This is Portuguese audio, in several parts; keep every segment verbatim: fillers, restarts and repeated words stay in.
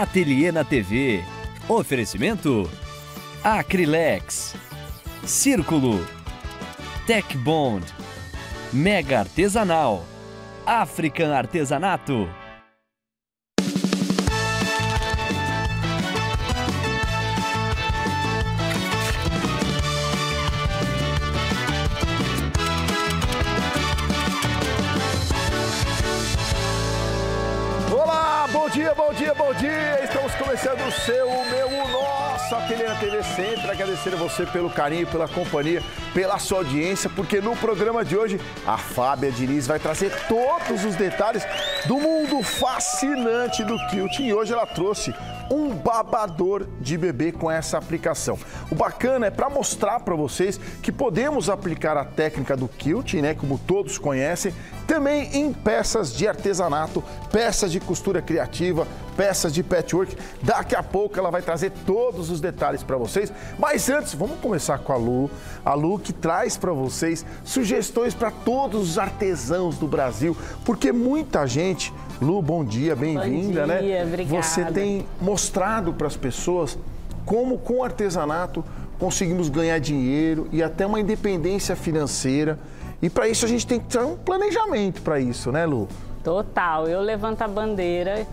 Ateliê na T V. Oferecimento: Acrilex, Círculo, Tech Bond, Mega Artesanal, African Artesanato. Bom dia, bom dia! Estamos começando o seu, o meu, o nosso Ateliê na T V. Sempre agradecer a você pelo carinho, pela companhia, pela sua audiência, porque no programa de hoje a Fábia Diniz vai trazer todos os detalhes do mundo fascinante do quilting. E hoje ela trouxe um babador de bebê com essa aplicação. O bacana é para mostrar para vocês que podemos aplicar a técnica do quilting, né, como todos conhecem, também em peças de artesanato, peças de costura criativa, peças de patchwork. Daqui a pouco ela vai trazer todos os detalhes para vocês. Mas antes, vamos começar com a Lu. A Lu que traz para vocês sugestões para todos os artesãos do Brasil, porque muita gente... Lu, bom dia, bem-vinda, né? Bom dia, obrigada. Você tem mostrado para as pessoas como com o artesanato conseguimos ganhar dinheiro e até uma independência financeira. E para isso a gente tem que ter um planejamento para isso, né, Lu? Total, eu levanto a bandeira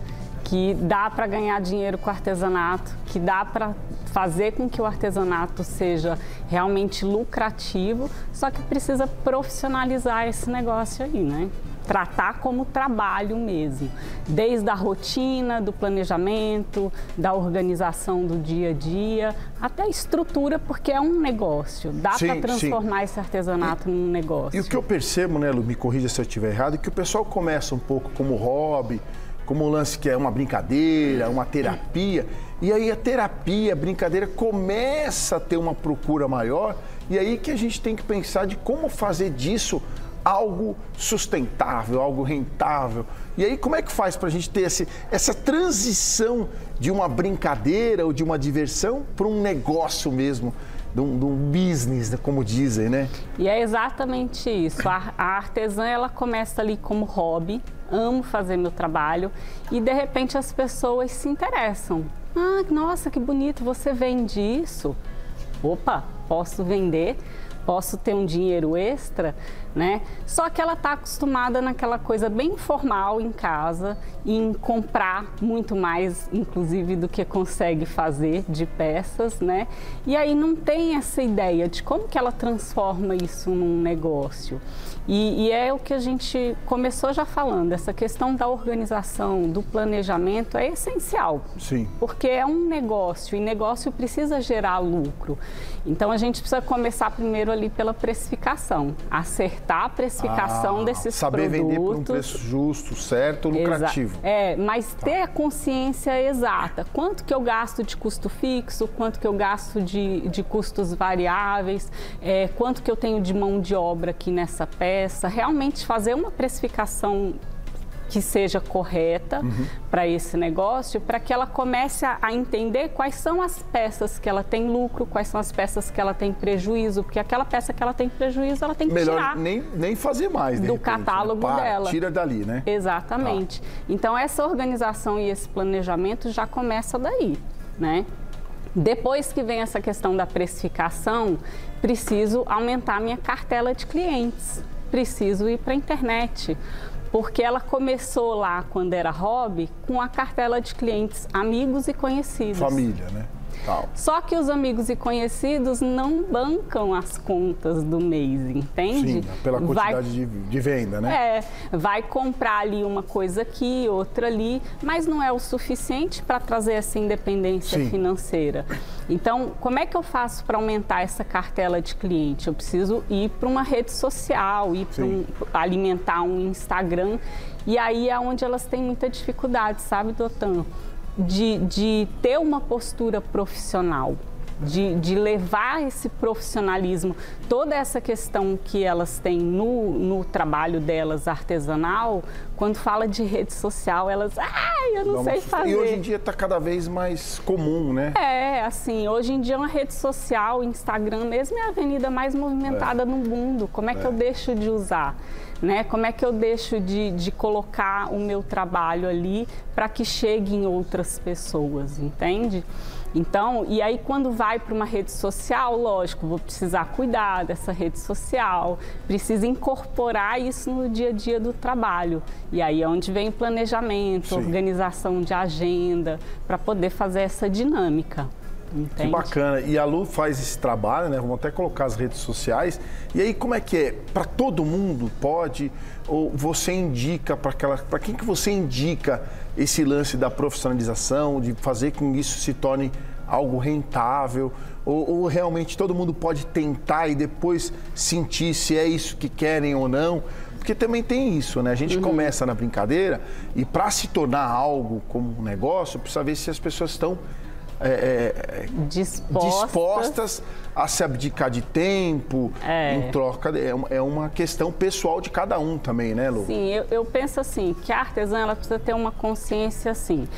que dá para ganhar dinheiro com o artesanato, que dá para fazer com que o artesanato seja realmente lucrativo, só que precisa profissionalizar esse negócio aí, né? Tratar como trabalho mesmo, desde a rotina, do planejamento, da organização do dia a dia, até a estrutura, porque é um negócio, dá para transformar sim. esse artesanato e, num negócio. E o que eu percebo, né, Lu, me corrija se eu estiver errado, é que o pessoal começa um pouco como hobby, como um lance que é uma brincadeira, uma terapia, e aí a terapia, a brincadeira começa a ter uma procura maior, e aí que a gente tem que pensar de como fazer disso algo sustentável, algo rentável. E aí como é que faz para a gente ter esse, essa transição de uma brincadeira ou de uma diversão para um negócio mesmo? De um, de um business, como dizem, né? E é exatamente isso. A, a artesã, ela começa ali como hobby, amo fazer meu trabalho, e de repente as pessoas se interessam. Ah, nossa, que bonito, você vende isso? Opa, posso vender, posso ter um dinheiro extra, né? Só que ela está acostumada naquela coisa bem formal em casa, em comprar muito mais, inclusive, do que consegue fazer de peças, né? E aí não tem essa ideia de como que ela transforma isso num negócio. E, e é o que a gente começou já falando, essa questão da organização, do planejamento é essencial. Sim. Porque é um negócio e negócio precisa gerar lucro. Então a gente precisa começar primeiro ali pela precificação, acertar a precificação ah, desses saber produtos. Saber vender por um preço justo, certo, lucrativo. Exa é, mas tá. ter a consciência exata, quanto que eu gasto de custo fixo, quanto que eu gasto de, de custos variáveis, é, quanto que eu tenho de mão de obra aqui nessa peça. Realmente fazer uma precificação que seja correta uhum. para esse negócio, para que ela comece a, a entender quais são as peças que ela tem lucro, quais são as peças que ela tem prejuízo, porque aquela peça que ela tem prejuízo, ela tem que Melhor tirar. Nem, nem fazer mais, de Do repente, catálogo né? Para, dela. Tira dali, né? Exatamente. Tá. Então, essa organização e esse planejamento já começa daí, né? Depois que vem essa questão da precificação, preciso aumentar minha cartela de clientes, preciso ir para a internet, porque ela começou lá, quando era hobby, com a cartela de clientes amigos e conhecidos. Família, né? Tal. Só que os amigos e conhecidos não bancam as contas do mês, entende? Sim, pela quantidade vai, de, de venda, né? É, vai comprar ali uma coisa aqui, outra ali, mas não é o suficiente para trazer essa independência Sim. financeira. Então, como é que eu faço para aumentar essa cartela de cliente? Eu preciso ir para uma rede social, ir para um, alimentar um Instagram, e aí é onde elas têm muita dificuldade, sabe, Dotan? De, de ter uma postura profissional. de, de levar esse profissionalismo, toda essa questão que elas têm no, no trabalho delas artesanal, quando fala de rede social, elas, ai, eu não, não sei fazer. E hoje em dia está cada vez mais comum, né? É, assim, hoje em dia uma rede social, Instagram mesmo, é a avenida mais movimentada é. no mundo. Como é que é. eu deixo de usar? Né? Como é que eu deixo de, de colocar o meu trabalho ali para que chegue em outras pessoas, entende? Então, e aí quando vai para uma rede social, lógico, vou precisar cuidar dessa rede social, preciso incorporar isso no dia a dia do trabalho. E aí é onde vem o planejamento, Sim. organização de agenda, para poder fazer essa dinâmica. Entende? Que bacana. E a Lu faz esse trabalho, né? Vamos até colocar as redes sociais. E aí, como é que é? Para todo mundo pode? Ou você indica para aquela... Para quem que você indica esse lance da profissionalização, de fazer com que isso se torne algo rentável? Ou, ou realmente todo mundo pode tentar e depois sentir se é isso que querem ou não? Porque também tem isso, né? A gente uhum. começa na brincadeira e para se tornar algo como um negócio, precisa ver se as pessoas estão... É, é, dispostas. dispostas a se abdicar de tempo, é. em troca, é, é uma questão pessoal de cada um também, né, Lu? Sim, eu, eu penso assim, que a artesã ela precisa ter uma consciência assim,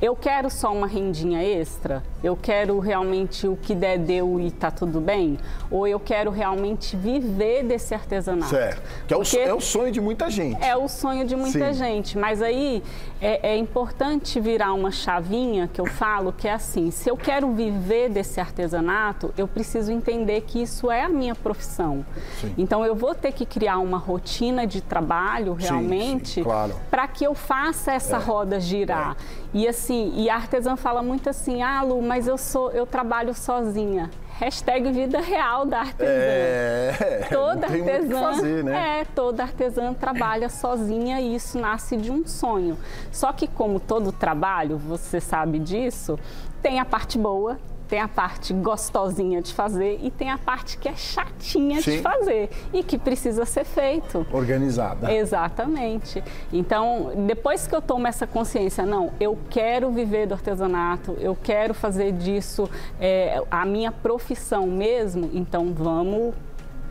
eu quero só uma rendinha extra, eu quero realmente o que der, deu e tá tudo bem, ou eu quero realmente viver desse artesanato. Certo, que é o, é o sonho de muita gente. É o sonho de muita Sim. gente, mas aí é, é importante virar uma chavinha que eu falo, que é assim, se eu quero viver desse artesanato, eu preciso entender que isso é a minha profissão. Sim. Então eu vou ter que criar uma rotina de trabalho realmente, sim, sim, claro. para que eu faça essa é. roda girar. É. E assim, e a artesã fala muito assim, ah, Lu, mas eu sou, eu trabalho sozinha. Hashtag vida real da artesã. É, toda artesã, fazer, né? é, toda artesã trabalha sozinha e isso nasce de um sonho. Só que como todo trabalho, você sabe disso, tem a parte boa, tem a parte gostosinha de fazer e tem a parte que é chatinha Sim. de fazer e que precisa ser feito. Organizada. Exatamente. Então, depois que eu tomo essa consciência, não, eu quero viver do artesanato, eu quero fazer disso é, a minha profissão mesmo, então vamos...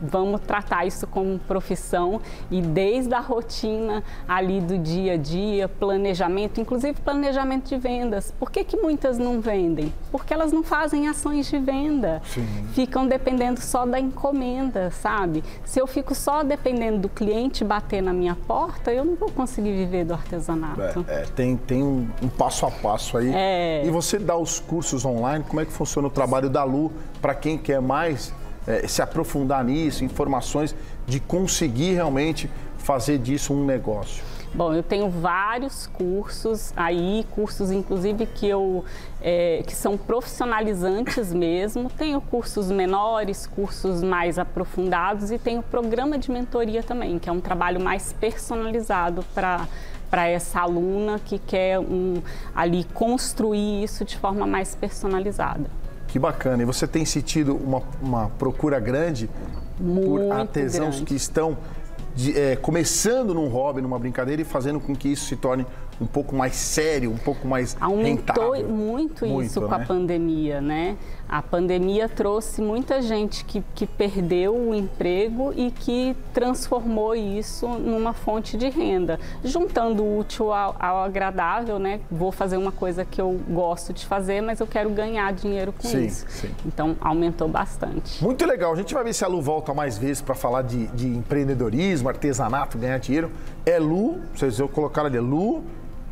Vamos tratar isso como profissão e desde a rotina ali do dia a dia, planejamento, inclusive planejamento de vendas. Por que que muitas não vendem? Porque elas não fazem ações de venda, Sim. ficam dependendo só da encomenda, sabe? Se eu fico só dependendo do cliente bater na minha porta, eu não vou conseguir viver do artesanato. É, é, tem tem um, um passo a passo aí. É. E você dá os cursos online, como é que funciona o trabalho da Lu para quem quer mais? É, se aprofundar nisso, informações de conseguir realmente fazer disso um negócio? Bom, eu tenho vários cursos aí, cursos inclusive que eu é, que são profissionalizantes mesmo, tenho cursos menores, cursos mais aprofundados e tenho programa de mentoria também, que é um trabalho mais personalizado para para essa aluna que quer um, ali construir isso de forma mais personalizada. Que bacana. E você tem sentido uma, uma procura grande Muito por artesãos grande. que estão de, é, começando num hobby, numa brincadeira e fazendo com que isso se torne um pouco mais sério, um pouco mais Aumentou rentável. muito isso muito, com né? a pandemia, né? A pandemia trouxe muita gente que, que perdeu o emprego e que transformou isso numa fonte de renda. Juntando o útil ao, ao agradável, né? Vou fazer uma coisa que eu gosto de fazer, mas eu quero ganhar dinheiro com sim, isso. Sim. Então, aumentou bastante. Muito legal. A gente vai ver se a Lu volta mais vezes para falar de, de empreendedorismo, artesanato, ganhar dinheiro. É Lu, vocês vão colocar ali, Lu...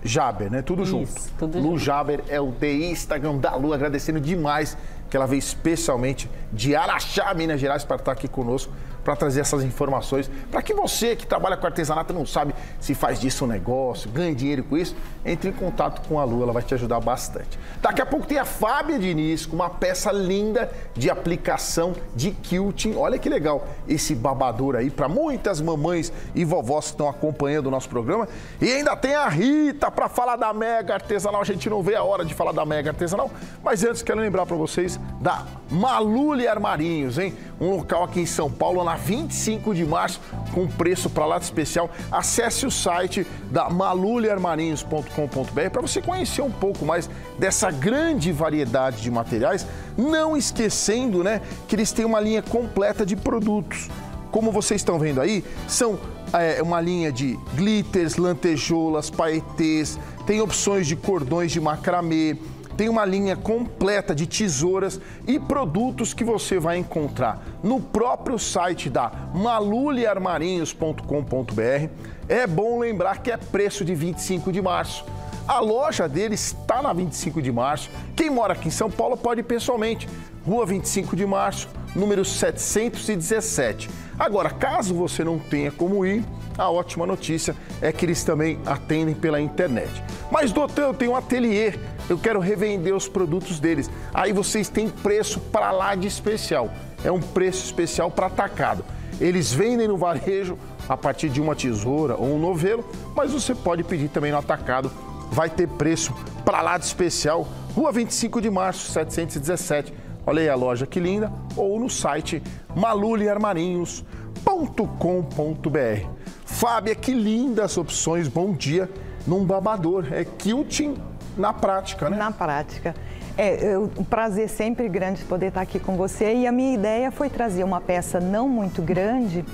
Jaber, né? Tudo Isso, junto. Tudo Lu junto. Jaber é o The Instagram da Lu, agradecendo demais que ela veio especialmente de Araxá, Minas Gerais, para estar aqui conosco, para trazer essas informações, para que você que trabalha com artesanato não sabe se faz disso um negócio, ganha dinheiro com isso, entre em contato com a Lu, ela vai te ajudar bastante. Daqui a pouco tem a Fábia Diniz com uma peça linda de aplicação de quilting. Olha que legal esse babador aí para muitas mamães e vovós que estão acompanhando o nosso programa. E ainda tem a Rita para falar da Mega Artesanal. A gente não vê a hora de falar da Mega Artesanal, mas antes quero lembrar para vocês da Malule Armarinhos, hein? um local aqui em São Paulo, na vinte e cinco de março, com preço para lá de especial. Acesse o site da malule armarinhos ponto com ponto br para você conhecer um pouco mais dessa grande variedade de materiais, não esquecendo, né, que eles têm uma linha completa de produtos. Como vocês estão vendo aí, são é, uma linha de glitters, lantejoulas, paetês, tem opções de cordões de macramê, tem uma linha completa de tesouras e produtos que você vai encontrar no próprio site da malule armarinhos ponto com ponto br. É bom lembrar que é preço de vinte e cinco de março. A loja deles está na vinte e cinco de março. Quem mora aqui em São Paulo pode ir pessoalmente. Rua vinte e cinco de março, número setecentos e dezessete. Agora, caso você não tenha como ir, a ótima notícia é que eles também atendem pela internet. Mas, doutor, eu tenho um ateliê, eu quero revender os produtos deles. Aí vocês têm preço para lá de especial. É um preço especial para atacado. Eles vendem no varejo a partir de uma tesoura ou um novelo, mas você pode pedir também no atacado. Vai ter preço para lá de especial. Rua vinte e cinco de março, setecentos e dezessete. Olha aí a loja, que linda. Ou no site malule armarinhos ponto com ponto br. Fábia, que lindas opções. Bom dia. Num babador. É quilting na prática, né? Na prática. É um prazer sempre grande poder estar aqui com você. E a minha ideia foi trazer uma peça não muito grande,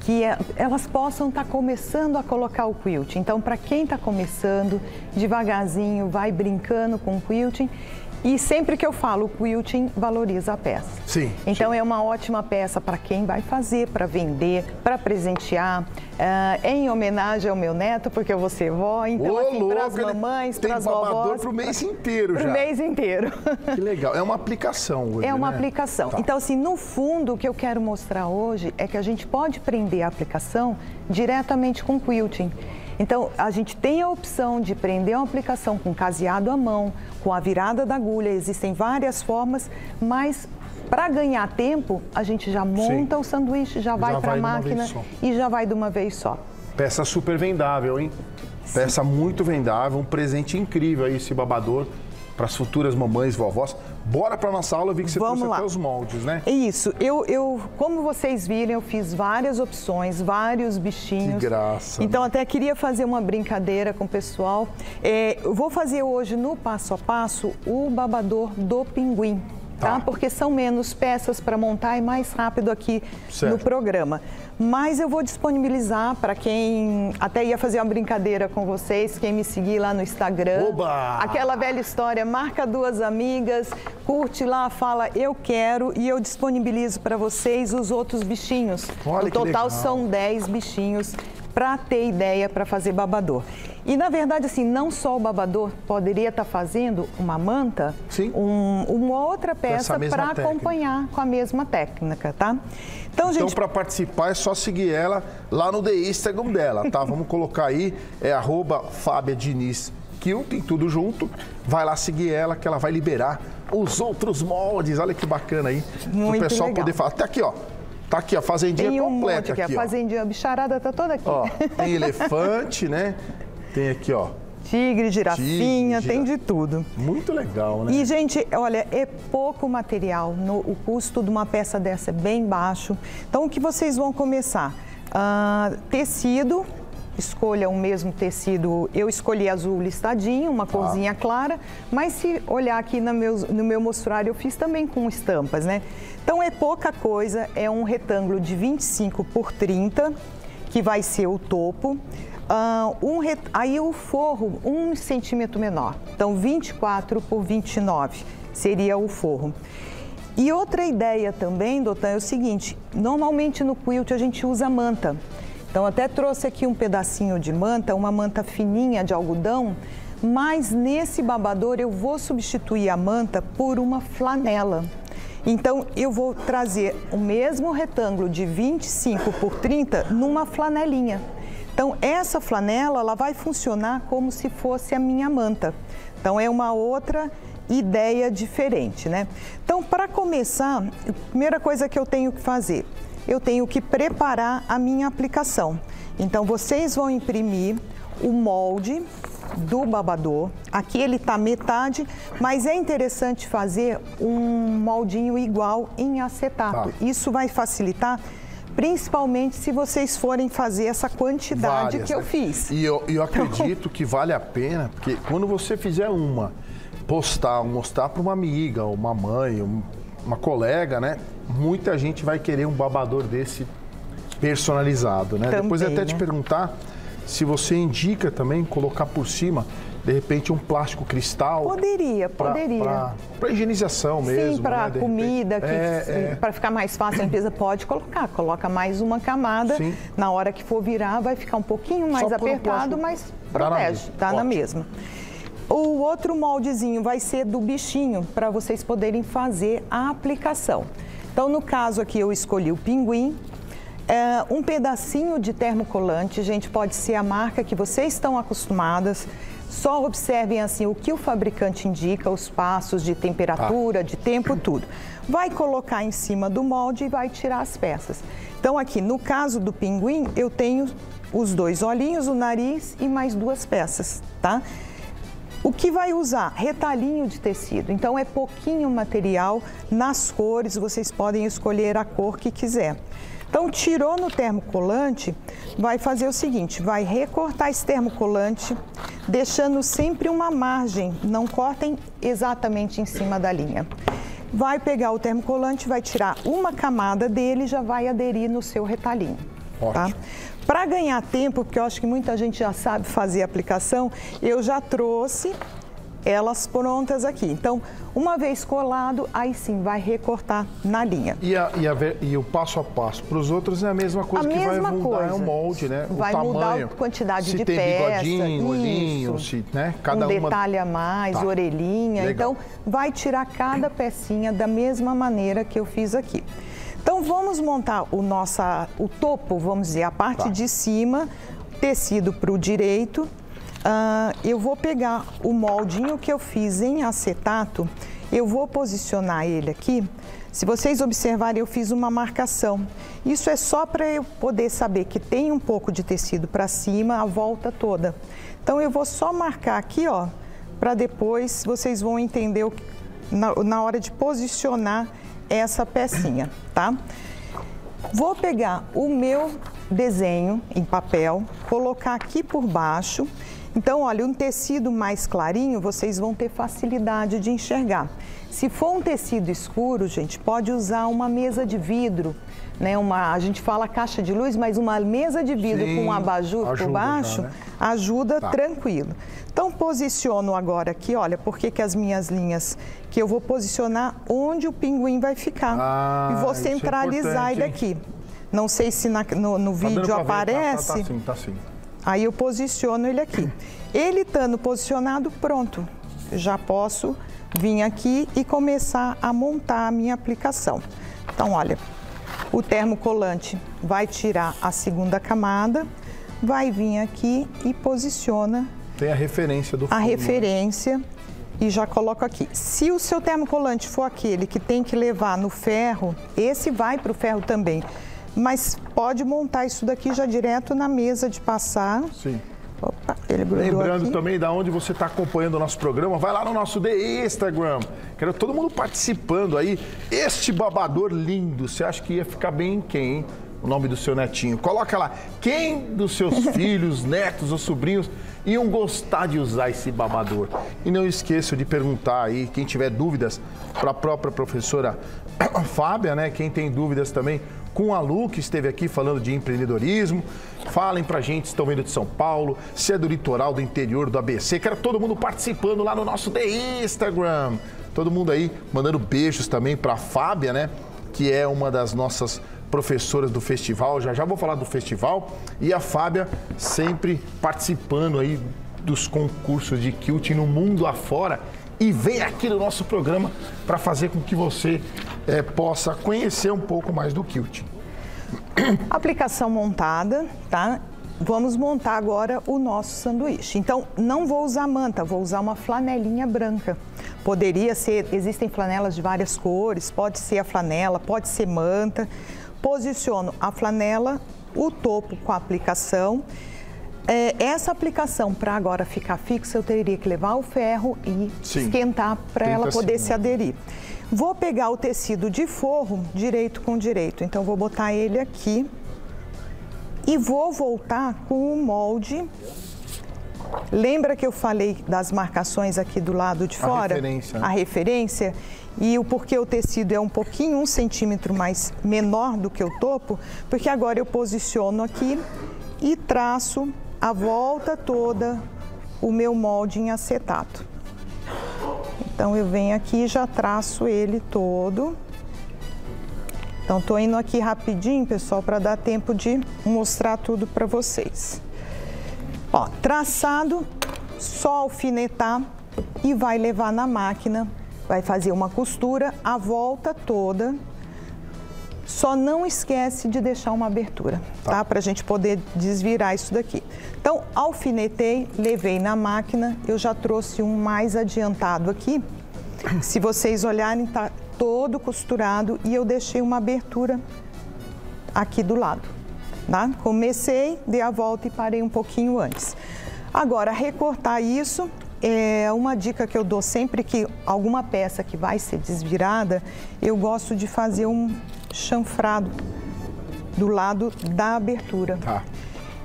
que elas possam estar começando a colocar o quilting. Então, para quem está começando, devagarzinho, vai brincando com o quilting. E sempre que eu falo, o quilting valoriza a peça. Sim. Então, sim, é uma ótima peça para quem vai fazer, para vender, para presentear. Uh, em homenagem ao meu neto, porque eu vou ser vó. Então, assim, para as mamães, para as vovós. Tem babador para o mês inteiro já. Para o mês inteiro. Que legal. É uma aplicação hoje, É uma né? aplicação. Tá. Então, assim, no fundo, o que eu quero mostrar hoje é que a gente pode prender a aplicação diretamente com o quilting. Então, a gente tem a opção de prender uma aplicação com caseado à mão, com a virada da agulha, existem várias formas, mas para ganhar tempo, a gente já monta Sim. o sanduíche, já vai para a máquina e já vai de uma vez só. Peça super vendável, hein? Sim. Peça muito vendável, um presente incrível aí esse babador para as futuras mamães, vovós. Bora para nossa aula, eu vi que você trouxe até os moldes, né? Isso, eu, eu, como vocês viram, eu fiz várias opções, vários bichinhos. Que graça. Então, né? Até queria fazer uma brincadeira com o pessoal. É, eu vou fazer hoje, no passo a passo, o babador do pinguim, tá? tá? Porque são menos peças para montar e mais rápido aqui certo. no programa. Mas eu vou disponibilizar para quem até ia fazer uma brincadeira com vocês, quem me seguir lá no Instagram. Oba! Aquela velha história, marca duas amigas, curte lá, fala eu quero e eu disponibilizo para vocês os outros bichinhos. Olha, no total são dez bichinhos para ter ideia para fazer babador. E na verdade, assim, não só o babador, poderia estar fazendo uma manta, Sim. Um, uma outra peça para acompanhar com a mesma técnica, tá? Então, então gente... para participar é só seguir ela lá no The Instagram dela, tá? Vamos colocar aí, é arroba Fábia Diniz Quilting, tudo junto. Vai lá seguir ela que ela vai liberar os outros moldes. Olha que bacana aí. Muito o pessoal legal. Poder falar. Até aqui, ó. Tá aqui, a fazendinha tem um completa aqui, aqui, a fazendinha, ó. A bicharada tá toda aqui. Ó, tem elefante, né? Tem aqui, ó. Tigre, girafinha, Tigre, tem de tudo. Muito legal, né? E, gente, olha, é pouco material. No, o custo de uma peça dessa é bem baixo. Então, o que vocês vão começar? Uh, tecido, escolha o mesmo tecido. Eu escolhi azul listadinho, uma corzinha ah. clara. Mas se olhar aqui no meu, no meu mostruário, eu fiz também com estampas, né? Então, é pouca coisa. É um retângulo de vinte e cinco por trinta, que vai ser o topo. Uh, um re... Aí o forro, um centímetro menor. Então, vinte e quatro por vinte e nove seria o forro. E outra ideia também, doutor, é o seguinte. Normalmente no quilt a gente usa manta. Então, até trouxe aqui um pedacinho de manta, uma manta fininha de algodão. Mas nesse babador eu vou substituir a manta por uma flanela. Então, eu vou trazer o mesmo retângulo de vinte e cinco por trinta numa flanelinha. Então, essa flanela, ela vai funcionar como se fosse a minha manta. Então, é uma outra ideia diferente, né? Então, para começar, a primeira coisa que eu tenho que fazer, eu tenho que preparar a minha aplicação. Então, vocês vão imprimir o molde do babador. Aqui ele está metade, mas é interessante fazer um moldinho igual em acetato. Tá. Isso vai facilitar, principalmente se vocês forem fazer essa quantidade Várias, que eu né? fiz. E eu, eu acredito que vale a pena, porque quando você fizer uma, postar, mostrar para uma amiga, uma mãe, uma colega, né? Muita gente vai querer um babador desse personalizado, né? Também, Depois até né? te perguntar se você indica também colocar por cima, de repente, um plástico cristal. Poderia, pra, poderia. Para higienização mesmo. Sim, para né? comida, é, é. para ficar mais fácil a empresa pode colocar. Coloca mais uma camada, Sim. na hora que for virar vai ficar um pouquinho mais Só apertado, um mas protege, tá na, na mesma. O outro moldezinho vai ser do bichinho, para vocês poderem fazer a aplicação. Então, no caso aqui, eu escolhi o pinguim. É, um pedacinho de termocolante, gente, pode ser a marca que vocês estão acostumadas. Só observem assim o que o fabricante indica, os passos de temperatura, ah. de tempo, tudo. Vai colocar em cima do molde e vai tirar as peças. Então aqui, no caso do pinguim, eu tenho os dois olhinhos, o nariz e mais duas peças, tá? O que vai usar? Retalhinho de tecido. Então é pouquinho material nas cores, vocês podem escolher a cor que quiser. Então, tirou no termocolante, vai fazer o seguinte, vai recortar esse termocolante, deixando sempre uma margem, não cortem exatamente em cima da linha. Vai pegar o termocolante, vai tirar uma camada dele e já vai aderir no seu retalhinho. Tá? Para ganhar tempo, porque eu acho que muita gente já sabe fazer a aplicação, eu já trouxe elas prontas aqui. Então, uma vez colado, aí sim vai recortar na linha. E, a, e, a, e o passo a passo para os outros é a mesma coisa, a que mesma vai mudar coisa. É o molde, né? O vai tamanho, mudar a quantidade de peças. Se tem bigodinho, olhinho, se, né? Cada um detalhe uma... a mais, tá. orelhinha. Legal. Então, vai tirar cada pecinha da mesma maneira que eu fiz aqui. Então, vamos montar o, nossa, o topo, vamos dizer, a parte tá. de cima, tecido para o direito. Uh, eu vou pegar o moldinho que eu fiz em acetato, eu vou posicionar ele aqui. Se vocês observarem, eu fiz uma marcação. Isso é só para eu poder saber que tem um pouco de tecido para cima, a volta toda. Então, eu vou só marcar aqui, ó, para depois vocês vão entender o, na, na hora de posicionar essa pecinha, tá? Vou pegar o meu desenho em papel, colocar aqui por baixo. Então, olha, um tecido mais clarinho, vocês vão ter facilidade de enxergar. Se for um tecido escuro, gente, pode usar uma mesa de vidro, né? Uma, a gente fala caixa de luz, mas uma mesa de vidro Sim, com um abajur ajuda, por baixo, tá, né? ajuda tá. tranquilo. Então, posiciono agora aqui, olha, porque que as minhas linhas, que eu vou posicionar onde o pinguim vai ficar. Ah, e vou centralizar ele aqui. Não sei se na, no, no tá vídeo aparece... Tá, tá, tá sim, tá sim. Aí eu posiciono ele aqui. Ele estando posicionado, pronto. Já posso vir aqui e começar a montar a minha aplicação. Então, olha, o termocolante vai tirar a segunda camada, vai vir aqui e posiciona... Tem a referência do fundo. A referência e já coloco aqui. Se o seu termocolante for aquele que tem que levar no ferro, esse vai para o ferro também. Mas pode montar isso daqui já direto na mesa de passar. Sim. Opa, ele grudou aqui. Lembrando também de onde você está acompanhando o nosso programa, vai lá no nosso The Instagram. Quero todo mundo participando aí. Este babador lindo, você acha que ia ficar bem em quem, hein? O nome do seu netinho. Coloca lá, quem dos seus filhos, netos ou sobrinhos iam gostar de usar esse babador? E não esqueça de perguntar aí, quem tiver dúvidas, para a própria professora Fábia, né? Quem tem dúvidas também, com a Lu, que esteve aqui falando de empreendedorismo. Falem pra gente, estão vindo de São Paulo, se é do litoral, do interior, do A B C. Quero todo mundo participando lá no nosso The Instagram. Todo mundo aí mandando beijos também pra Fábia, né? Que é uma das nossas professoras do festival. Já já vou falar do festival. E a Fábia sempre participando aí dos concursos de quilting no mundo afora. E vem aqui no nosso programa para fazer com que você é, possa conhecer um pouco mais do quilting. Aplicação montada, tá? Vamos montar agora o nosso sanduíche. Então, não vou usar manta, vou usar uma flanelinha branca. Poderia ser, existem flanelas de várias cores, pode ser a flanela, pode ser manta. Posiciono a flanela, o topo com a aplicação. é, essa aplicação, para agora ficar fixa, eu teria que levar o ferro e Sim. esquentar para ela poder assim, se né? aderir. Vou pegar o tecido de forro direito com direito, então vou botar ele aqui e vou voltar com o molde. Lembra que eu falei das marcações aqui do lado de fora? A referência. A referência. E o porquê o tecido é um pouquinho, um centímetro mais menor do que o topo, porque agora eu posiciono aqui e traço a volta toda o meu molde em acetato. Então eu venho aqui e já traço ele todo. Então tô indo aqui rapidinho, pessoal, para dar tempo de mostrar tudo para vocês. Ó, traçado, só alfinetar e vai levar na máquina, vai fazer uma costura a volta toda. Só não esquece de deixar uma abertura, tá? tá? Pra gente poder desvirar isso daqui. Então, alfinetei, levei na máquina, eu já trouxe um mais adiantado aqui. Se vocês olharem, tá todo costurado e eu deixei uma abertura aqui do lado, tá? Comecei, dei a volta e parei um pouquinho antes. Agora, recortar isso, é uma dica que eu dou sempre que alguma peça que vai ser desvirada, eu gosto de fazer um chanfrado do lado da abertura, tá,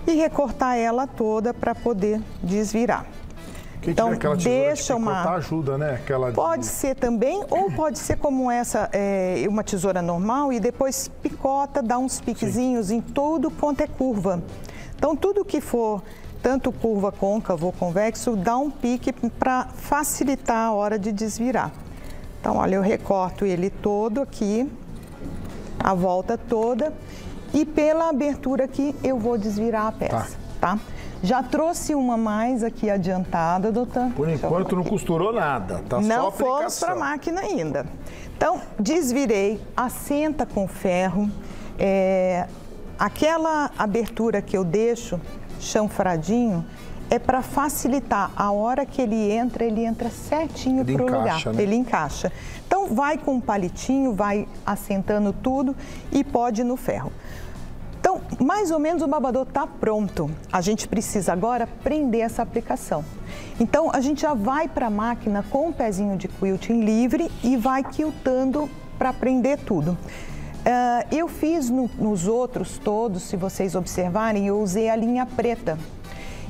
e recortar ela toda para poder desvirar. Quem então deixa uma cortar, ajuda, né? Aquela... Pode ser também, ou pode ser como essa, é, uma tesoura normal e depois picota, dá uns piquezinhos Sim. em tudo quanto é curva. Então tudo que for tanto curva, côncava ou convexo, dá um pique para facilitar a hora de desvirar. Então olha, eu recorto ele todo aqui, a volta toda, e pela abertura aqui eu vou desvirar a peça, tá? tá? Já trouxe uma mais aqui adiantada, doutor. Por enquanto não costurou nada, tá? Não fomos para a máquina ainda. Então, desvirei, assenta com ferro. É, aquela abertura que eu deixo chanfradinho é para facilitar. A hora que ele entra, ele entra certinho para o lugar, né? Ele encaixa. Então, vai com um palitinho, vai assentando tudo e pode ir no ferro. Então, mais ou menos o babador está pronto. A gente precisa agora prender essa aplicação. Então, a gente já vai para a máquina com o pezinho de quilting livre e vai quiltando para prender tudo. Uh, eu fiz no, nos outros todos, se vocês observarem, eu usei a linha preta.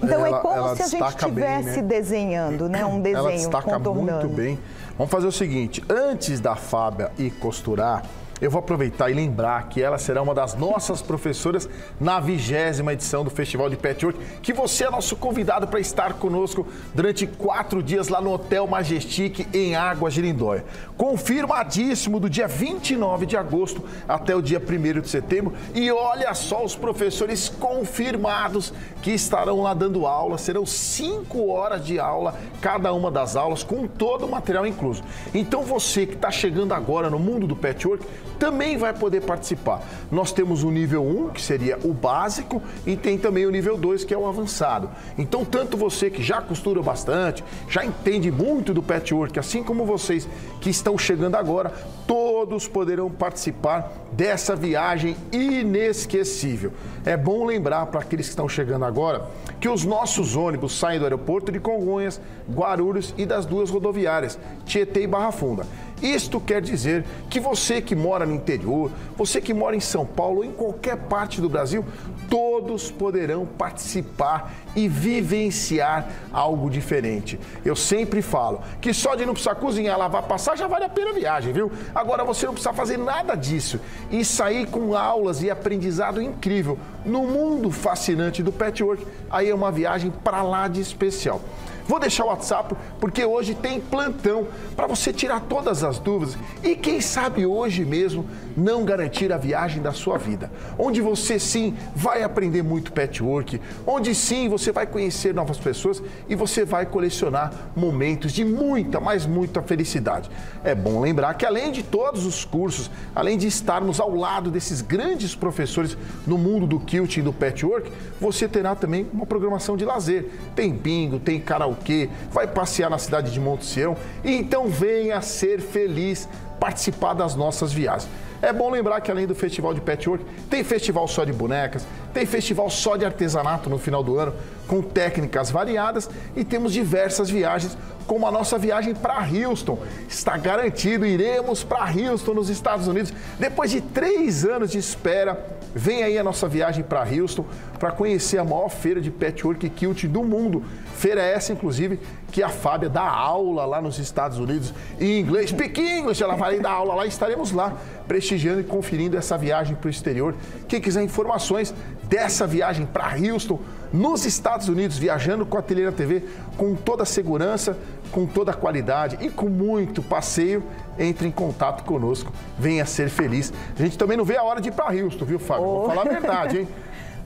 Então, ela, é como se a gente estivesse, né? desenhando, né? Um desenho, ela destaca contornando. Muito bem. Vamos fazer o seguinte, antes da Fábia ir costurar, eu vou aproveitar e lembrar que ela será uma das nossas professoras na vigésima edição do Festival de Patchwork, que você é nosso convidado para estar conosco durante quatro dias lá no Hotel Majestic, em Águas de Lindóia. Confirmadíssimo, do dia vinte e nove de agosto até o dia primeiro de setembro. E olha só os professores confirmados que estarão lá dando aula. Serão cinco horas de aula, cada uma das aulas, com todo o material incluso. Então você que está chegando agora no mundo do patchwork, também vai poder participar. Nós temos o nível um, que seria o básico, e tem também o nível dois, que é o avançado. Então, tanto você que já costura bastante, já entende muito do patchwork, assim como vocês que estão chegando agora, todos poderão participar dessa viagem inesquecível. É bom lembrar para aqueles que estão chegando agora que os nossos ônibus saem do aeroporto de Congonhas, Guarulhos e das duas rodoviárias, Tietê e Barra Funda. Isto quer dizer que você que mora no interior, você que mora em São Paulo ou em qualquer parte do Brasil, todos poderão participar e vivenciar algo diferente. Eu sempre falo que só de não precisar cozinhar, lavar, passar, já vale a pena a viagem, viu? Agora você não precisa fazer nada disso e sair com aulas e aprendizado incrível no mundo fascinante do patchwork. Aí é uma viagem para lá de especial. Vou deixar o WhatsApp, porque hoje tem plantão para você tirar todas as dúvidas e, quem sabe, hoje mesmo não garantir a viagem da sua vida. Onde você, sim, vai aprender muito patchwork, onde, sim, você vai conhecer novas pessoas e você vai colecionar momentos de muita, mas muita felicidade. É bom lembrar que, além de todos os cursos, além de estarmos ao lado desses grandes professores no mundo do quilting e do patchwork, você terá também uma programação de lazer. Tem bingo, tem karaokê, vai passear na cidade de Monte Sião. Então venha ser feliz participar das nossas viagens. É bom lembrar que além do Festival de Patchwork, tem festival só de bonecas, tem festival só de artesanato no final do ano, com técnicas variadas, e temos diversas viagens, como a nossa viagem para Houston. Está garantido, iremos para Houston, nos Estados Unidos. Depois de três anos de espera, vem aí a nossa viagem para Houston, para conhecer a maior feira de patchwork e quilt do mundo. Feira essa, inclusive, que a Fábia dá aula lá nos Estados Unidos em inglês. Speak English, ela vai dar aula lá e estaremos lá, prestigiando e conferindo essa viagem para o exterior. Quem quiser informações dessa viagem para Houston, nos Estados Unidos, viajando com a Ateliê na T V, com toda a segurança, com toda a qualidade e com muito passeio, entre em contato conosco, venha ser feliz. A gente também não vê a hora de ir para Houston, viu, Fábio? Oh. Vou falar a verdade, hein?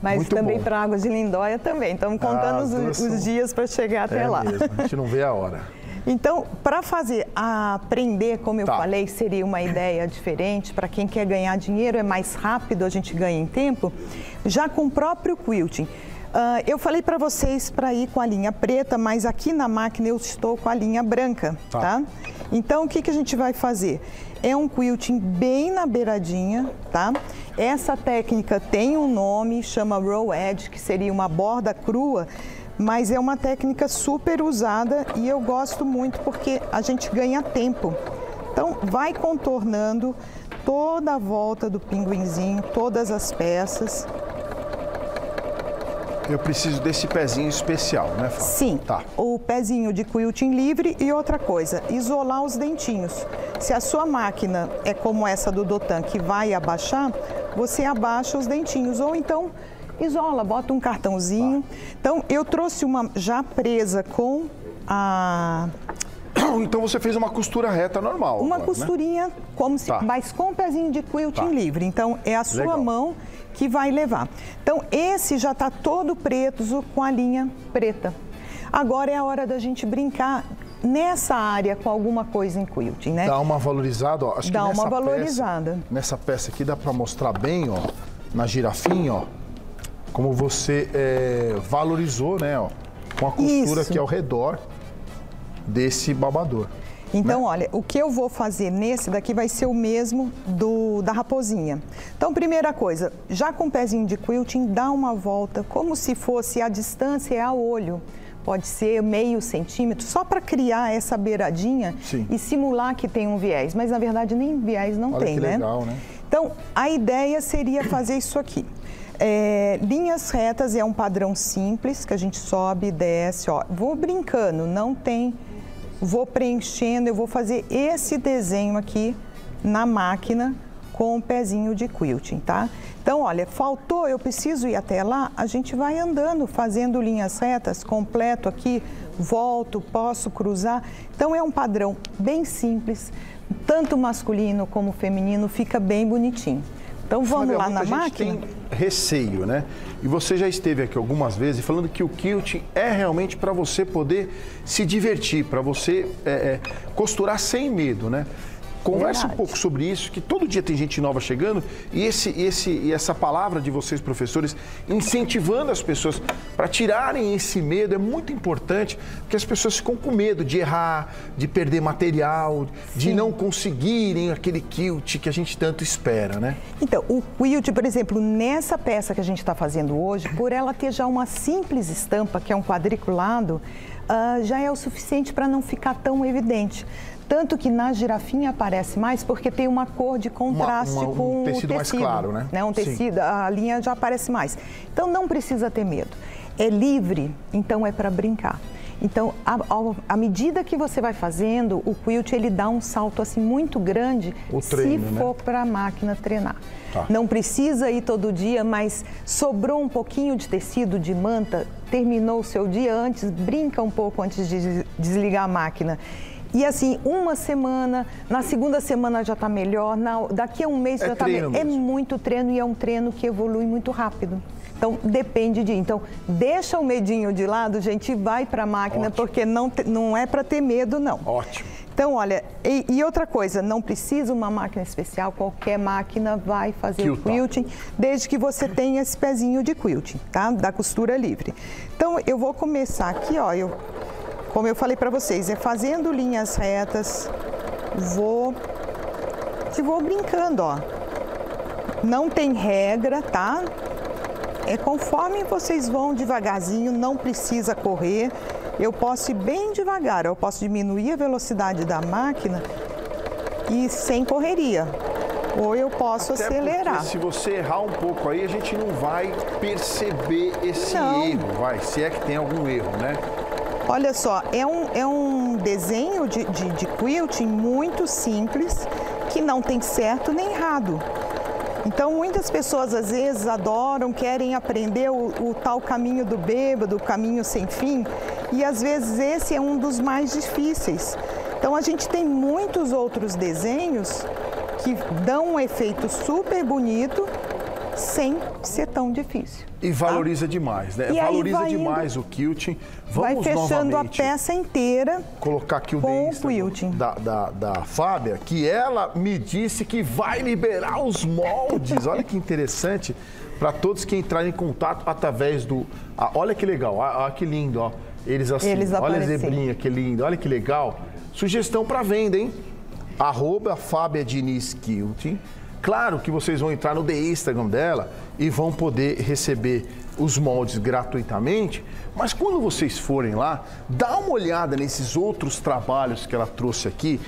Mas muito também para Águas de Lindóia também, estamos contando ah, os, os dias para chegar até é lá. Mesmo. A gente não vê a hora. Então, para fazer, aprender, como eu tá. falei, seria uma ideia diferente. Para quem quer ganhar dinheiro, é mais rápido, a gente ganha em tempo. Já com o próprio quilting. Uh, eu falei para vocês para ir com a linha preta, mas aqui na máquina eu estou com a linha branca, tá? tá? Então, o que, que a gente vai fazer? É um quilting bem na beiradinha, tá? Essa técnica tem um nome, chama roll edge, que seria uma borda crua, mas é uma técnica super usada e eu gosto muito porque a gente ganha tempo. Então, vai contornando toda a volta do pinguinzinho, todas as peças. Eu preciso desse pezinho especial, né, Fábio? Sim, tá. O pezinho de quilting livre. E outra coisa, isolar os dentinhos. Se a sua máquina é como essa do Dotan, que vai abaixar, você abaixa os dentinhos. Ou então, isola, bota um cartãozinho. Tá. Então, eu trouxe uma já presa com a... Então, você fez uma costura reta normal. Uma agora, costurinha, né? Como se... Tá. Mas com o pezinho de quilting tá. livre. Então, é a sua Legal. mão... que vai levar. Então, esse já está todo preto, com a linha preta. Agora é a hora da gente brincar nessa área com alguma coisa em quilting, né? Dá uma valorizada, ó. Acho dá que nessa uma valorizada. Peça, nessa peça aqui dá para mostrar bem, ó, na girafinha, ó, como você é, valorizou, né, ó, com a costura Isso. que é ao redor desse babador. Então, olha, o que eu vou fazer nesse daqui vai ser o mesmo do, da raposinha. Então, primeira coisa, já com o pezinho de quilting, dá uma volta, como se fosse a distância é a olho. Pode ser meio centímetro, só para criar essa beiradinha Sim. e simular que tem um viés. Mas, na verdade, nem viés não olha tem, que né? legal, né? Então, a ideia seria fazer isso aqui. É, linhas retas é um padrão simples, que a gente sobe e desce, ó. Vou brincando, não tem... Vou preenchendo, eu vou fazer esse desenho aqui na máquina com o pezinho de quilting, tá? Então, olha, faltou, eu preciso ir até lá, a gente vai andando, fazendo linhas retas, completo aqui, volto, posso cruzar. Então, é um padrão bem simples, tanto masculino como feminino, fica bem bonitinho. Então, vamos Fábia, lá na máquina. Tem receio, né? E você já esteve aqui algumas vezes falando que o quilting é realmente para você poder se divertir, para você é, é, costurar sem medo, né? Conversa Verdade. um pouco sobre isso, que todo dia tem gente nova chegando e, esse, esse, e essa palavra de vocês, professores, incentivando as pessoas para tirarem esse medo é muito importante, porque as pessoas ficam com medo de errar, de perder material, Sim. de não conseguirem aquele quilt que a gente tanto espera, né? Então, o quilt, por exemplo, nessa peça que a gente está fazendo hoje, por ela ter já uma simples estampa, que é um quadriculado, uh, já é o suficiente para não ficar tão evidente. Tanto que na girafinha aparece mais porque tem uma cor de contraste uma, uma, um com o tecido. Um tecido mais claro, né? né? Um tecido, Sim. a linha já aparece mais. Então, não precisa ter medo. É livre, então é para brincar. Então, à medida que você vai fazendo, o quilt ele dá um salto assim muito grande o treino, se for né? para a máquina treinar. Tá. Não precisa ir todo dia, mas sobrou um pouquinho de tecido, de manta, terminou o seu dia antes, brinca um pouco antes de desligar a máquina. E assim, uma semana, na segunda semana já está melhor, na, daqui a um mês é já está melhor. É muito treino e é um treino que evolui muito rápido. Então, depende de... Então, deixa o medinho de lado, gente, vai para a máquina, Ótimo. porque não, não é para ter medo, não. Ótimo. Então, olha, e, e outra coisa, não precisa uma máquina especial, qualquer máquina vai fazer o quilting, desde que você tenha esse pezinho de quilting, tá? Da costura livre. Então, eu vou começar aqui, ó, eu... Como eu falei para vocês, é fazendo linhas retas, vou e vou brincando, ó. Não tem regra, tá? É conforme vocês vão devagarzinho, não precisa correr. Eu posso ir bem devagar, eu posso diminuir a velocidade da máquina e sem correria. Ou eu posso até acelerar. Se você errar um pouco aí, a gente não vai perceber esse não. erro, vai, se é que tem algum erro, né? Olha só, é um, é um desenho de, de, de quilting muito simples, que não tem certo nem errado. Então, muitas pessoas, às vezes, adoram, querem aprender o, o tal caminho do bêbado, o caminho sem fim, e, às vezes, esse é um dos mais difíceis. Então, a gente tem muitos outros desenhos que dão um efeito super bonito, sem ser tão difícil. E valoriza tá? demais, né? E valoriza demais indo, o quilting. Vamos vai fechando a peça inteira. Colocar aqui o com o da, da, da Fábia, que ela me disse que vai liberar os moldes. Olha que interessante, para todos que entrarem em contato através do... Ah, olha que legal, olha ah, que lindo, ó. Eles assim, Eles olha a zebrinha, que lindo, olha que legal. Sugestão para venda, hein? Arroba Fábia Diniz Quilting. Claro que vocês vão entrar no The Instagram dela e vão poder receber os moldes gratuitamente, mas quando vocês forem lá, dá uma olhada nesses outros trabalhos que ela trouxe aqui,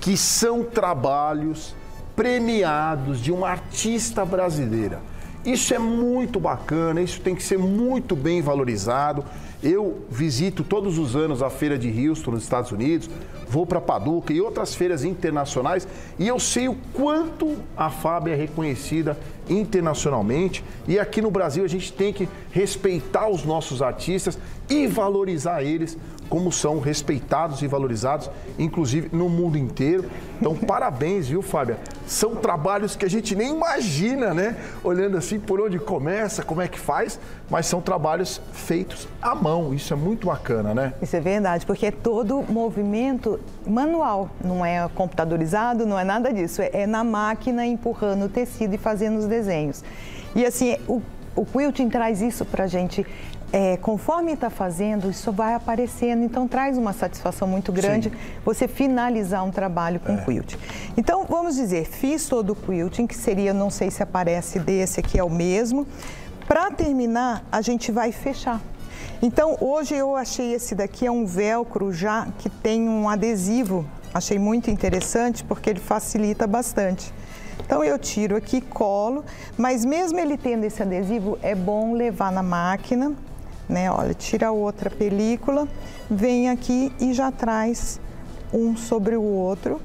que são trabalhos premiados de uma artista brasileira. Isso é muito bacana, isso tem que ser muito bem valorizado. Eu visito todos os anos a feira de Houston, nos Estados Unidos, vou para Paducah e outras feiras internacionais, e eu sei o quanto a Fábia é reconhecida internacionalmente, e aqui no Brasil a gente tem que respeitar os nossos artistas e valorizar eles como são respeitados e valorizados, inclusive no mundo inteiro. Então, parabéns, viu, Fábia? São trabalhos que a gente nem imagina, né? Olhando assim por onde começa, como é que faz, mas são trabalhos feitos à mão. Isso é muito bacana, né? Isso é verdade, porque é todo movimento manual, não é computadorizado, não é nada disso. É na máquina empurrando o tecido e fazendo os desenhos. E assim, o, o quilting traz isso pra gente. É, conforme está fazendo, isso vai aparecendo, então traz uma satisfação muito grande. Sim. Você finalizar um trabalho com é. quilt. Então, vamos dizer, fiz todo o quilting, que seria, não sei se aparece desse aqui, é o mesmo. Para terminar, a gente vai fechar. Então, hoje eu achei esse daqui, é um velcro já, que tem um adesivo. Achei muito interessante, porque ele facilita bastante. Então, eu tiro aqui, colo, mas mesmo ele tendo esse adesivo, é bom levar na máquina. Né, olha, tira outra película, vem aqui e já traz um sobre o outro.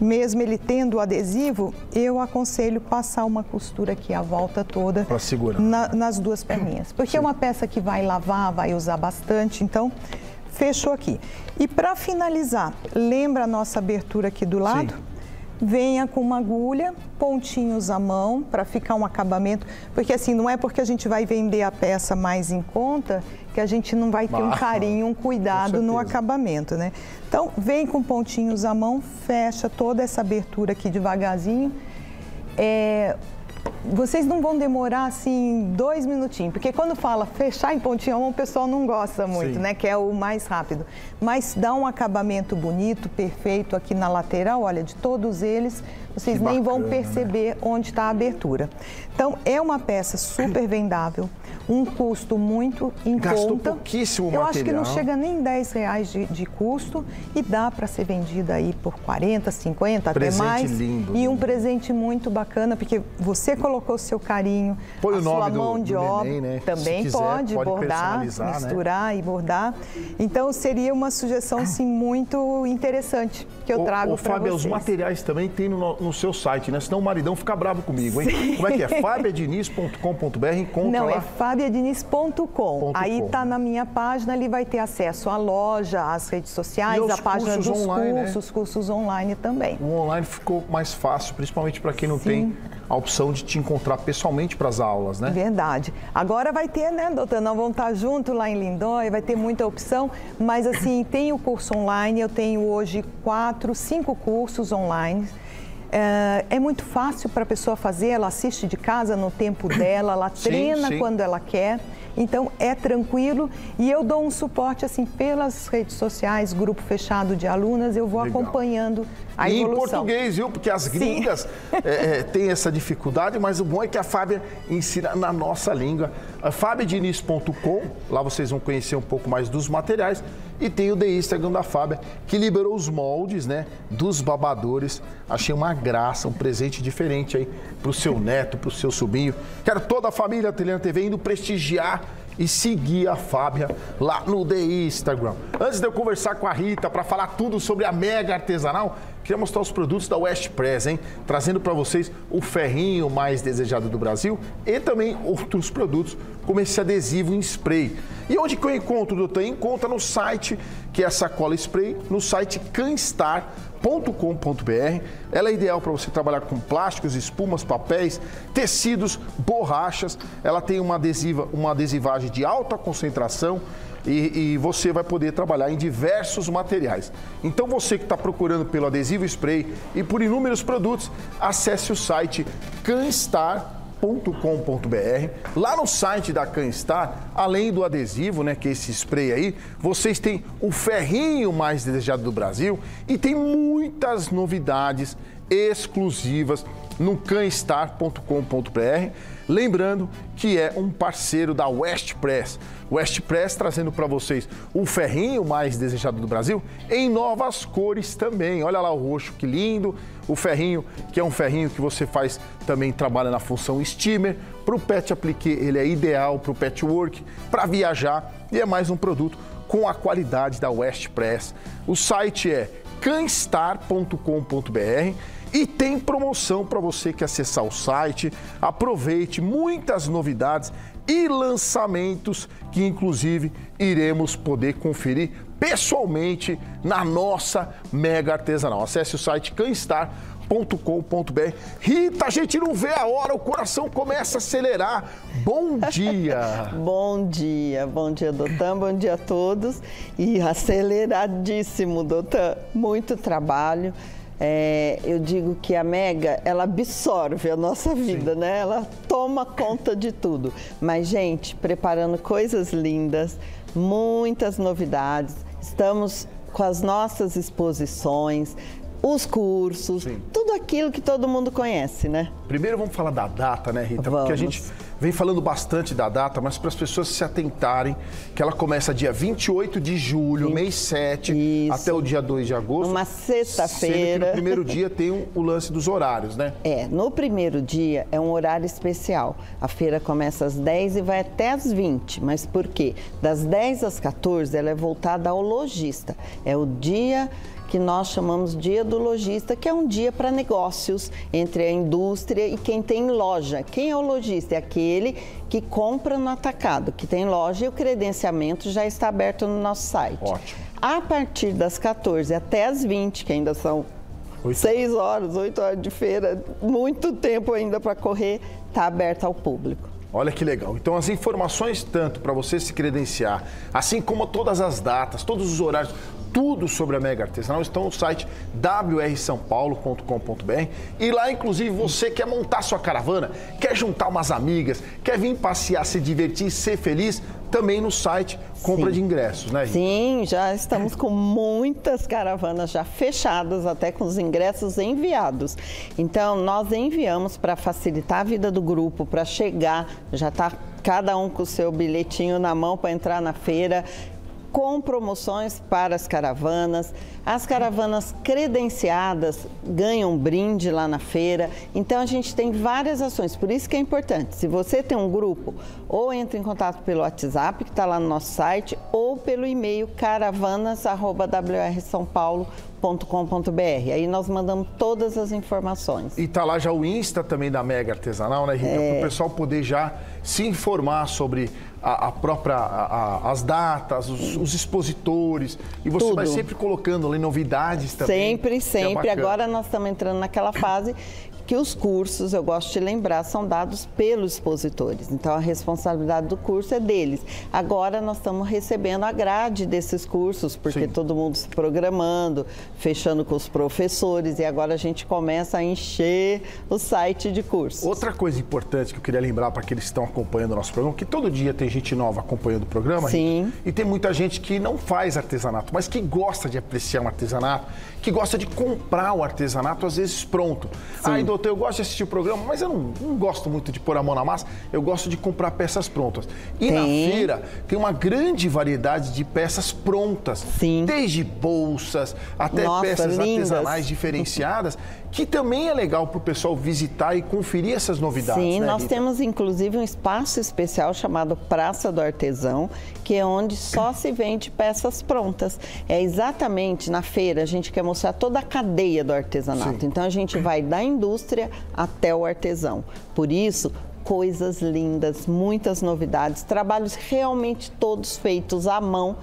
Mesmo ele tendo o adesivo, eu aconselho passar uma costura aqui a volta toda para segurar na, nas duas perninhas, porque Sim. é uma peça que vai lavar, vai usar bastante, então fechou aqui. E para finalizar, lembra a nossa abertura aqui do lado? Sim. Venha com uma agulha, pontinhos à mão, para ficar um acabamento. Porque assim, não é porque a gente vai vender a peça mais em conta que a gente não vai ter ah, um carinho, um cuidado no acabamento, né? Então, vem com pontinhos à mão, fecha toda essa abertura aqui devagarzinho. É... Vocês não vão demorar, assim, dois minutinhos. Porque quando fala fechar em pontinha, o pessoal não gosta muito, Sim. né? Que é o mais rápido. Mas dá um acabamento bonito, perfeito aqui na lateral. Olha, de todos eles, vocês que nem bacana, vão perceber né? onde está a abertura. Então, é uma peça super vendável. Um custo muito em Gastou conta. pouquíssimo Eu material. acho que não chega nem dez reais de, de custo. E dá para ser vendida aí por quarenta, cinquenta, presente até mais. Lindo, e um lindo. presente muito bacana, porque você colocou o seu carinho, Põe a sua mão do, de do obra, neném, né? também quiser, pode, pode bordar, misturar né? e bordar. Então, seria uma sugestão assim, muito interessante que eu o, trago para vocês. Fábio, os materiais também tem no, no seu site, né? Senão o maridão fica bravo comigo, hein? Sim. Como é que é? fábia diniz ponto com ponto br, encontra Não, lá. É fábia diniz ponto com. Aí tá na minha página, ali vai ter acesso à loja, às redes sociais, à página dos online, cursos, né? cursos online também. O online ficou mais fácil, principalmente para quem não Sim. tem a opção de te encontrar pessoalmente para as aulas, né? Verdade. Agora vai ter, né, doutora? Nós vamos estar junto lá em Lindóia, vai ter muita opção, mas assim, tem o curso online, eu tenho hoje quatro, cinco cursos online. é, é muito fácil para a pessoa fazer, ela assiste de casa no tempo dela, ela sim, treina sim. quando ela quer, então é tranquilo. E eu dou um suporte assim pelas redes sociais, grupo fechado de alunas, eu vou Legal. acompanhando a e evolução. E em português, viu? Porque as gringas é, é, têm essa dificuldade, mas o bom é que a Fábia ensina na nossa língua. fábia diniz ponto com, lá vocês vão conhecer um pouco mais dos materiais. E tem o The Instagram da Fábia, que liberou os moldes, né, dos babadores. Achei uma graça, um presente diferente aí pro seu neto, pro seu sobrinho. Quero toda a família Ateliê na T V indo prestigiar e seguir a Fábia lá no The Instagram. Antes de eu conversar com a Rita para falar tudo sobre a Mega Artesanal, queria mostrar os produtos da Westpress, hein? Trazendo para vocês o ferrinho mais desejado do Brasil e também outros produtos, como esse adesivo em spray. E onde que eu encontro, doutor? Encontra no site, que é a sacola spray, no site canstar ponto com ponto br. Ela é ideal para você trabalhar com plásticos, espumas, papéis, tecidos, borrachas. Ela tem uma adesiva, uma adesivagem de alta concentração. E, e você vai poder trabalhar em diversos materiais. Então você que está procurando pelo adesivo spray e por inúmeros produtos, acesse o site canstar ponto com ponto br. Lá no site da Canstar, além do adesivo, né, que é esse spray aí, vocês têm o ferrinho mais desejado do Brasil e tem muitas novidades exclusivas no canstar ponto com ponto br. Lembrando que é um parceiro da Westpress. Westpress trazendo para vocês o ferrinho mais desejado do Brasil em novas cores também. Olha lá o roxo, que lindo. O ferrinho, que é um ferrinho que você faz também, trabalha na função steamer. Para o pet appliqué, ele é ideal para o patchwork, para viajar. E é mais um produto com a qualidade da Westpress. O site é canstar ponto com ponto br. E tem promoção para você que acessar o site. Aproveite, muitas novidades e lançamentos que, inclusive, iremos poder conferir pessoalmente na nossa Mega Artesanal. Acesse o site canstar ponto com ponto br. Rita, a gente não vê a hora, o coração começa a acelerar. Bom dia! Bom dia, bom dia, Doutor, bom dia a todos. E aceleradíssimo, Doutor, muito trabalho. É, eu digo que a Mega, ela absorve a nossa vida, Sim. né? Ela toma conta de tudo. Mas, gente, preparando coisas lindas, muitas novidades. Estamos com as nossas exposições, os cursos, Sim. tudo aquilo que todo mundo conhece, né? Primeiro vamos falar da data, né, Rita? Vamos. Porque a gente vem falando bastante da data, mas para as pessoas se atentarem, que ela começa dia vinte e oito de julho, Sim. mês sete, Isso. até o dia dois de agosto. Uma sexta-feira. No primeiro dia tem um, o lance dos horários, né? É, no primeiro dia é um horário especial. A feira começa às dez e vai até às vinte. Mas por quê? Das dez às quatorze, ela é voltada ao lojista. É o dia que nós chamamos Dia do Lojista, que é um dia para negócios entre a indústria e quem tem loja. Quem é o lojista? É aquele que compra no atacado, que tem loja, e o credenciamento já está aberto no nosso site. Ótimo. A partir das quatorze até as vinte, que ainda são seis horas, oito horas de feira, muito tempo ainda para correr, está aberto ao público. Olha que legal. Então as informações tanto para você se credenciar, assim como todas as datas, todos os horários, tudo sobre a Mega Artesanal estão no site w r são paulo ponto com ponto br. E lá, inclusive, você quer montar sua caravana, quer juntar umas amigas, quer vir passear, se divertir, ser feliz, também no site compra Sim. de ingressos, né, Rita? Sim, já estamos com muitas caravanas já fechadas, até com os ingressos enviados. Então, nós enviamos para facilitar a vida do grupo, para chegar, já está cada um com o seu bilhetinho na mão para entrar na feira, com promoções para as caravanas. As caravanas credenciadas ganham um brinde lá na feira. Então, a gente tem várias ações. Por isso que é importante, se você tem um grupo, ou entre em contato pelo WhatsApp, que está lá no nosso site, ou pelo e-mail caravanas arroba w r são paulo ponto com ponto br. Aí nós mandamos todas as informações. E tá lá já o Insta também da Mega Artesanal, né, Rita? É. Para o pessoal poder já se informar sobre a, a própria, a, a, as datas, os, os expositores. E você Tudo. vai sempre colocando ali novidades também. Sempre, sempre. É, agora nós estamos entrando naquela fase que os cursos, eu gosto de lembrar, são dados pelos expositores. Então, a responsabilidade do curso é deles. Agora, nós estamos recebendo a grade desses cursos, porque Sim. todo mundo se programando, fechando com os professores, e agora a gente começa a encher o site de cursos. Outra coisa importante que eu queria lembrar para aqueles que estão acompanhando o nosso programa, que todo dia tem gente nova acompanhando o programa, Sim. Rita, e tem muita gente que não faz artesanato, mas que gosta de apreciar um artesanato, que gosta de comprar o artesanato, às vezes pronto. Sim. Ai, doutor, eu gosto de assistir o programa, mas eu não, não gosto muito de pôr a mão na massa, eu gosto de comprar peças prontas. E tem. Na feira tem uma grande variedade de peças prontas, Sim. desde bolsas até Nossa, peças lindas. Artesanais diferenciadas, que também é legal para o pessoal visitar e conferir essas novidades. Sim, né, nós Rita? Temos inclusive um espaço especial chamado Praça do Artesão, que é onde só se vende peças prontas. É exatamente na feira, a gente quer mostrar toda a cadeia do artesanato. Sim. Então a gente vai da indústria até o artesão. Por isso, coisas lindas, muitas novidades, trabalhos realmente todos feitos à mão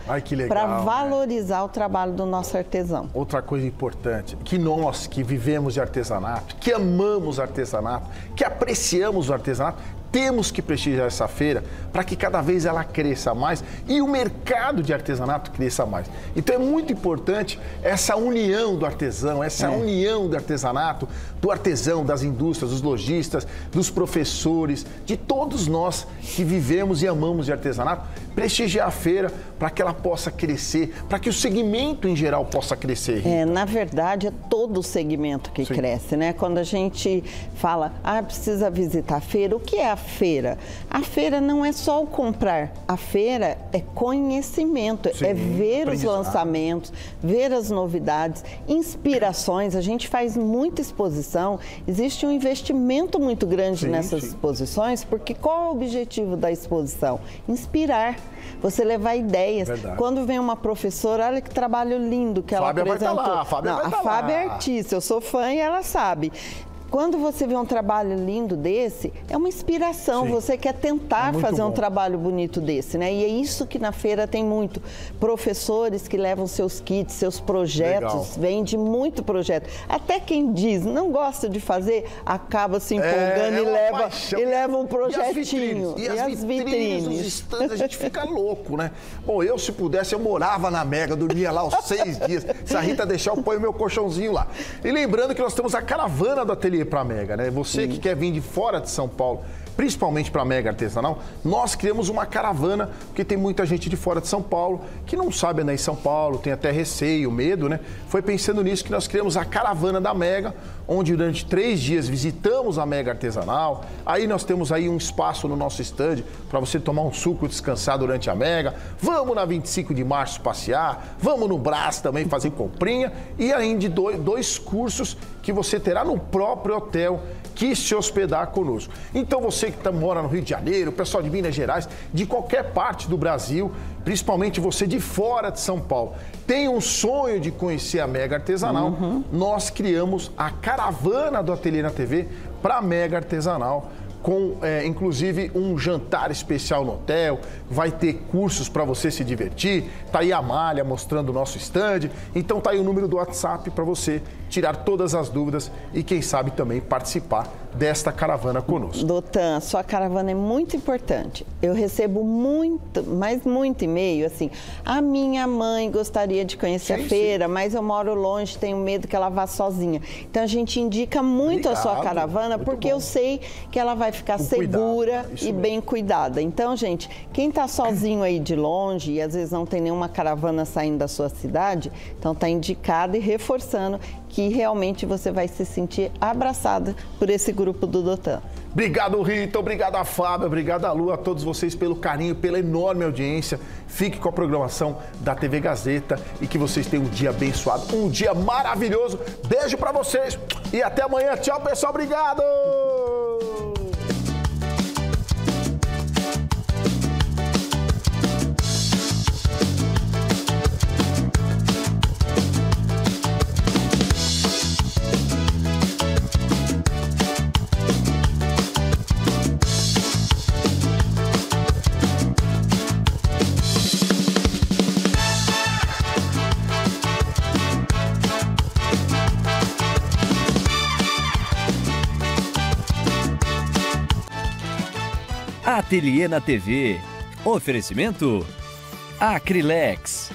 para valorizar né? o trabalho do nosso artesão. Outra coisa importante, que nós que vivemos de artesanato, que amamos artesanato, que apreciamos o artesanato, temos que prestigiar essa feira para que cada vez ela cresça mais e o mercado de artesanato cresça mais. Então é muito importante essa união do artesão, essa é. união do artesanato, do artesão, das indústrias, dos lojistas, dos professores, de todos nós que vivemos e amamos de artesanato, prestigiar a feira para que ela possa crescer, para que o segmento em geral possa crescer. É, na verdade, é todo o segmento que Sim. cresce, né? Quando a gente fala, ah, precisa visitar a feira, o que é a feira? A feira não é só o comprar, a feira é conhecimento, Sim, é ver os lançamentos, ver as novidades, inspirações. A gente faz muita exposição, existe um investimento muito grande sim, nessas sim. exposições, porque qual é o objetivo da exposição? Inspirar, você levar ideias. Verdade. Quando vem uma professora, olha que trabalho lindo que ela Fábia apresentou. Vai tá lá, a Fábia, não, vai tá a Fábia lá. É artista, eu sou fã e ela sabe. Quando você vê um trabalho lindo desse, é uma inspiração, Sim. você quer tentar é fazer bom. um trabalho bonito desse, né? E é isso que na feira tem muito. Professores que levam seus kits, seus projetos, Legal. vende muito projeto. Até quem diz, não gosta de fazer, acaba se empolgando é, e, leva, e leva um projetinho. E as vitrines, e as, e as vitrines, vitrines. Os stands, a gente fica louco, né? Bom, eu se pudesse, eu morava na Mega, dormia lá os seis dias. Se a Rita deixar, eu ponho meu colchãozinho lá. E lembrando que nós temos a caravana do Ateliê para a Mega, né? Você Sim. que quer vir de fora de São Paulo, principalmente para a Mega Artesanal, nós criamos uma caravana, porque tem muita gente de fora de São Paulo que não sabe andar em São Paulo, tem até receio, medo, né? Foi pensando nisso que nós criamos a caravana da Mega, onde durante três dias visitamos a Mega Artesanal, aí nós temos aí um espaço no nosso stand para você tomar um suco, descansar durante a Mega, vamos na vinte e cinco de março passear, vamos no Brás também fazer comprinha, e ainda de dois, dois cursos que você terá no próprio hotel que se hospedar conosco. Então você que tá, mora no Rio de Janeiro, o pessoal de Minas Gerais, de qualquer parte do Brasil, principalmente você de fora de São Paulo, tem um sonho de conhecer a Mega Artesanal, uhum. nós criamos a caravana do Ateliê na T V para a Mega Artesanal, com é, inclusive um jantar especial no hotel, vai ter cursos para você se divertir, tá aí a malha mostrando o nosso stand, então tá aí o número do WhatsApp para você tirar todas as dúvidas e quem sabe também participar desta caravana conosco. Doutor, sua caravana é muito importante. Eu recebo muito, mas muito e-mail, assim, a minha mãe gostaria de conhecer sim, a feira, sim. mas eu moro longe, tenho medo que ela vá sozinha. Então a gente indica muito Obrigado, a sua caravana, porque bom. eu sei que ela vai ficar Com segura cuidado, e mesmo. bem cuidada. Então, gente, quem está sozinho aí de longe e às vezes não tem nenhuma caravana saindo da sua cidade, então está indicado e reforçando que realmente você vai se sentir abraçada por esse grupo do Dotan. Obrigado, Rita, obrigado a Fábio, obrigado a Lu, a todos vocês pelo carinho, pela enorme audiência. Fique com a programação da T V Gazeta e que vocês tenham um dia abençoado, um dia maravilhoso. Beijo pra vocês e até amanhã. Tchau, pessoal. Obrigado! Ateliê na T V. Oferecimento: Acrilex,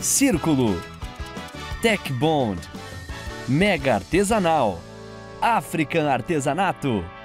Círculo, Tech Bond, Mega Artesanal, African Artesanato.